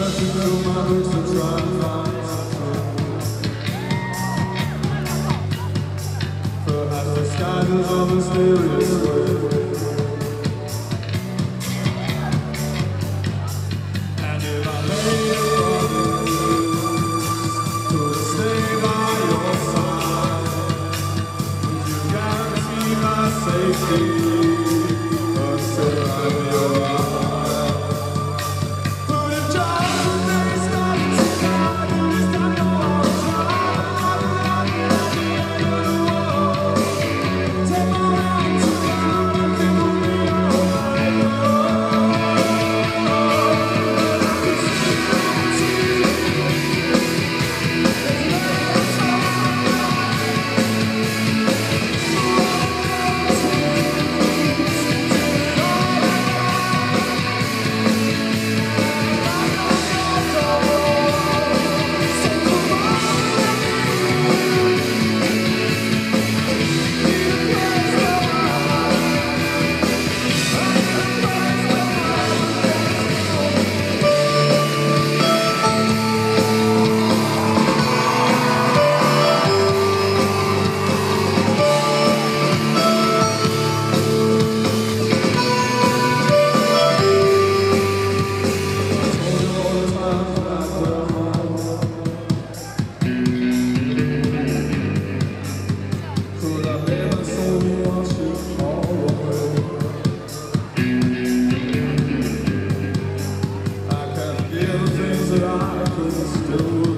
searching through my ways to try and find myself. Perhaps the skies are mysterious way. And if I lay on you to stay by your side, would you guarantee my safety? Still